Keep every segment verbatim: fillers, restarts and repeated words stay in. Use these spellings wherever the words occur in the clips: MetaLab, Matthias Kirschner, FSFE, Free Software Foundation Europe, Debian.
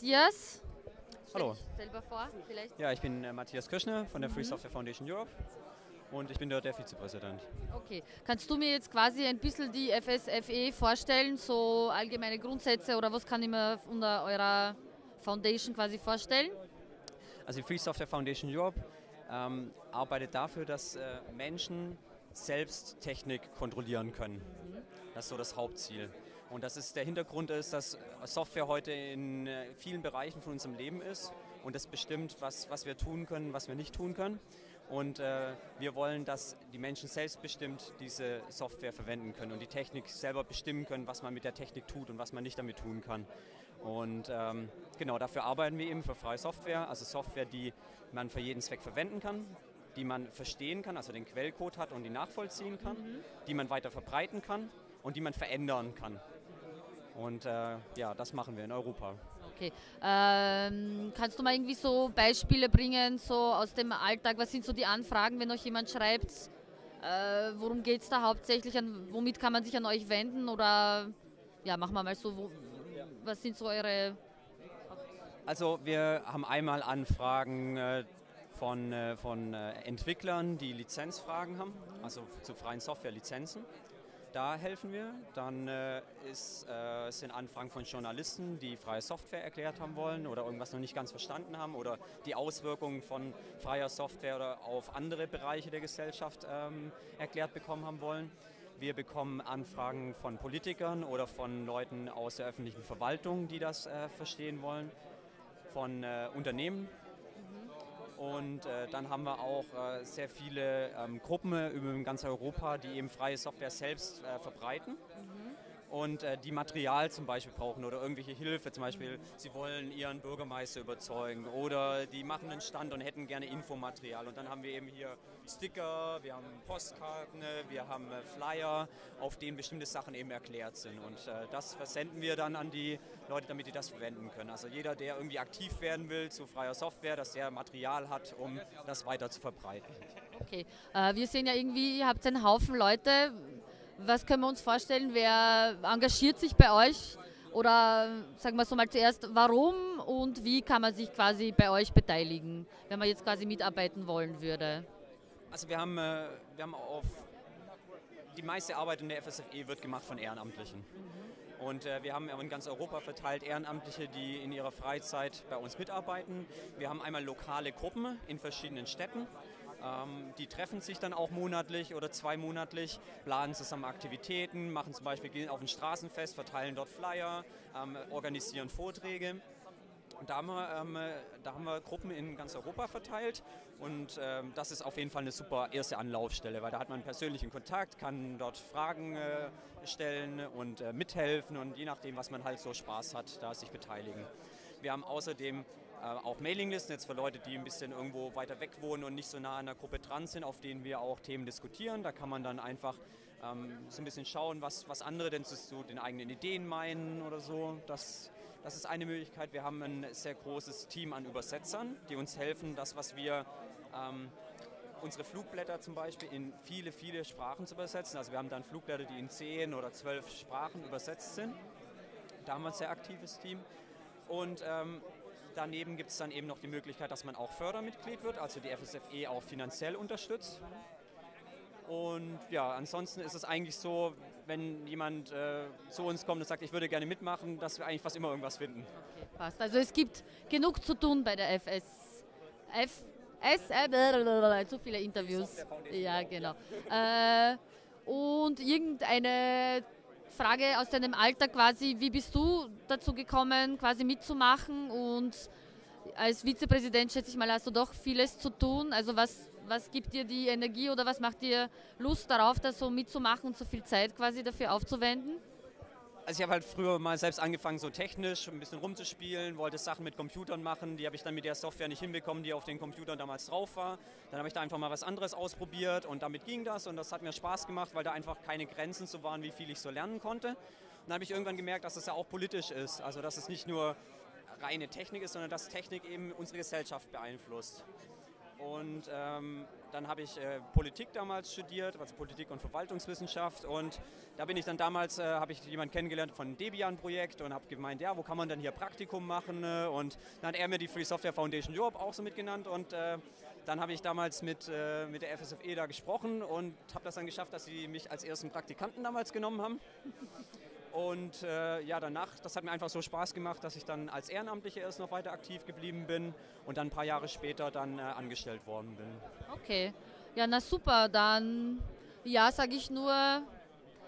Matthias, stell Hallo. dich selber vor, vielleicht. Ja, ich bin äh, Matthias Kirschner von der mhm. Free Software Foundation Europe und ich bin dort der Vizepräsident. Okay, kannst du mir jetzt quasi ein bisschen die F S F E vorstellen, so allgemeine Grundsätze oder was kann ich mir unter eurer Foundation quasi vorstellen? Also die Free Software Foundation Europe ähm, arbeitet dafür, dass äh, Menschen selbst Technik kontrollieren können. Mhm. Das ist so das Hauptziel. Und das ist, der Hintergrund ist, dass Software heute in vielen Bereichen von unserem Leben ist und das bestimmt, was, was wir tun können, was wir nicht tun können. Und äh, wir wollen, dass die Menschen selbstbestimmt diese Software verwenden können und die Technik selber bestimmen können, was man mit der Technik tut und was man nicht damit tun kann. Und ähm, genau, dafür arbeiten wir eben für freie Software, also Software, die man für jeden Zweck verwenden kann, die man verstehen kann, also den Quellcode hat und die nachvollziehen kann, mhm. die man weiter verbreiten kann und die man verändern kann. Und äh, ja, das machen wir in Europa. Okay. Ähm, kannst du mal irgendwie so Beispiele bringen, so aus dem Alltag? Was sind so die Anfragen, wenn euch jemand schreibt? Äh, worum geht es da hauptsächlich? An, womit kann man sich an euch wenden? Oder ja, machen wir mal so, wo, was sind so eure... Also wir haben einmal Anfragen äh, von, äh, von äh, Entwicklern, die Lizenzfragen haben, also zu freien Software-Lizenzen. Da helfen wir. Dann äh, ist, äh, sind Anfragen von Journalisten, die freie Software erklärt haben wollen oder irgendwas noch nicht ganz verstanden haben oder die Auswirkungen von freier Software oder auf andere Bereiche der Gesellschaft ähm, erklärt bekommen haben wollen. Wir bekommen Anfragen von Politikern oder von Leuten aus der öffentlichen Verwaltung, die das äh, verstehen wollen, von äh, Unternehmen. Und äh, dann haben wir auch äh, sehr viele ähm, Gruppen über ganz Europa, die eben freie Software selbst äh, verbreiten mhm. und äh, die Material zum Beispiel brauchen oder irgendwelche Hilfe. Zum Beispiel, mhm. sie wollen ihren Bürgermeister überzeugen oder die machen einen Stand und hätten gerne Infomaterial. Und dann haben wir eben hier Sticker, wir haben Postkarten, wir haben äh, Flyer, auf denen bestimmte Sachen eben erklärt sind. Und äh, das versenden wir dann an die Leute, damit die das verwenden können. Also jeder, der irgendwie aktiv werden will zu freier Software, dass der Material hat, um das weiter zu verbreiten. Okay, äh, wir sehen ja irgendwie, ihr habt einen Haufen Leute. Was können wir uns vorstellen? Wer engagiert sich bei euch? Oder sagen wir so mal zuerst, warum und wie kann man sich quasi bei euch beteiligen, wenn man jetzt quasi mitarbeiten wollen würde? Also wir haben, äh, wir haben auf die meiste Arbeit in der F S F E wird gemacht von Ehrenamtlichen. Mhm. Und äh, wir haben in ganz Europa verteilt Ehrenamtliche, die in ihrer Freizeit bei uns mitarbeiten. Wir haben einmal lokale Gruppen in verschiedenen Städten. Ähm, die treffen sich dann auch monatlich oder zweimonatlich, planen zusammen Aktivitäten, machen zum Beispiel, gehen auf ein Straßenfest, verteilen dort Flyer, ähm, organisieren Vorträge. Und da haben, wir, ähm, da haben wir Gruppen in ganz Europa verteilt und ähm, das ist auf jeden Fall eine super erste Anlaufstelle, weil da hat man einen persönlichen Kontakt, kann dort Fragen äh, stellen und äh, mithelfen und je nachdem, was man halt so Spaß hat, da sich beteiligen. Wir haben außerdem äh, auch Mailinglisten jetzt für Leute, die ein bisschen irgendwo weiter weg wohnen und nicht so nah an der Gruppe dran sind, auf denen wir auch Themen diskutieren. Da kann man dann einfach ähm, so ein bisschen schauen, was, was andere denn zu so den eigenen Ideen meinen oder so. Das, Das ist eine Möglichkeit. Wir haben ein sehr großes Team an Übersetzern, die uns helfen, das, was wir, ähm, unsere Flugblätter zum Beispiel in viele, viele Sprachen zu übersetzen. Also wir haben dann Flugblätter, die in zehn oder zwölf Sprachen übersetzt sind. Da haben wir ein sehr aktives Team. Und ähm, daneben gibt es dann eben noch die Möglichkeit, dass man auch Fördermitglied wird, also die F S F E auch finanziell unterstützt. Und ja, ansonsten ist es eigentlich so, wenn jemand äh, zu uns kommt und sagt, ich würde gerne mitmachen, dass wir eigentlich fast immer irgendwas finden. Okay, passt. Also es gibt genug zu tun bei der F S F. Zu viele Interviews. Ja, genau. äh, und irgendeine Frage aus deinem Alltag quasi, wie bist du dazu gekommen, quasi mitzumachen? Und als Vizepräsident, schätze ich mal, hast du doch vieles zu tun. Also was... Was gibt dir die Energie oder was macht dir Lust darauf, das so mitzumachen und so viel Zeit quasi dafür aufzuwenden? Also ich habe halt früher mal selbst angefangen, so technisch ein bisschen rumzuspielen, wollte Sachen mit Computern machen, die habe ich dann mit der Software nicht hinbekommen, die auf den Computern damals drauf war. Dann habe ich da einfach mal was anderes ausprobiert und damit ging das und das hat mir Spaß gemacht, weil da einfach keine Grenzen so waren, wie viel ich so lernen konnte. Und dann habe ich irgendwann gemerkt, dass das ja auch politisch ist, also dass es nicht nur reine Technik ist, sondern dass Technik eben unsere Gesellschaft beeinflusst. Und ähm, dann habe ich äh, Politik damals studiert, also Politik und Verwaltungswissenschaft. Und da bin ich dann damals, äh, habe ich jemanden kennengelernt von einem Debian-Projekt und habe gemeint, ja, wo kann man denn hier Praktikum machen? Und dann hat er mir die Free Software Foundation Europe auch so mitgenannt. Und äh, dann habe ich damals mit, äh, mit der F S F E da gesprochen und habe das dann geschafft, dass sie mich als ersten Praktikanten damals genommen haben. Und äh, ja, danach, das hat mir einfach so Spaß gemacht, dass ich dann als Ehrenamtlicher erst noch weiter aktiv geblieben bin und dann ein paar Jahre später dann äh, angestellt worden bin. Okay, ja, na super, dann, ja, sage ich nur,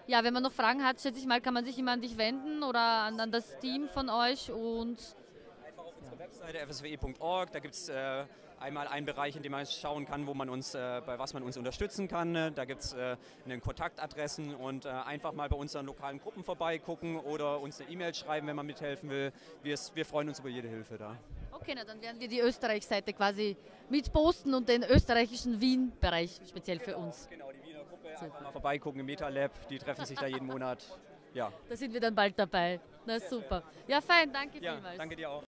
ja, wenn man noch Fragen hat, schätze ich mal, kann man sich immer an dich wenden oder an, an das Team von euch und... Einfach auf unsere Webseite f s w e punkt org, da gibt es äh, einmal einen Bereich, in dem man schauen kann, wo man uns, äh, bei was man uns unterstützen kann. Da gibt es äh, einen Kontaktadressen und äh, einfach mal bei unseren lokalen Gruppen vorbeigucken oder uns eine E-Mail schreiben, wenn man mithelfen will. Wir, wir freuen uns über jede Hilfe da. Okay, na, dann werden wir die Österreich-Seite quasi mit posten und den österreichischen Wien-Bereich speziell genau, für uns. Genau, die Wiener Gruppe, super. Einfach mal vorbeigucken im MetaLab, die treffen sich da jeden Monat. Ja. Da sind wir dann bald dabei. Na super. Ja, fein, danke ja, vielmals. Danke dir auch.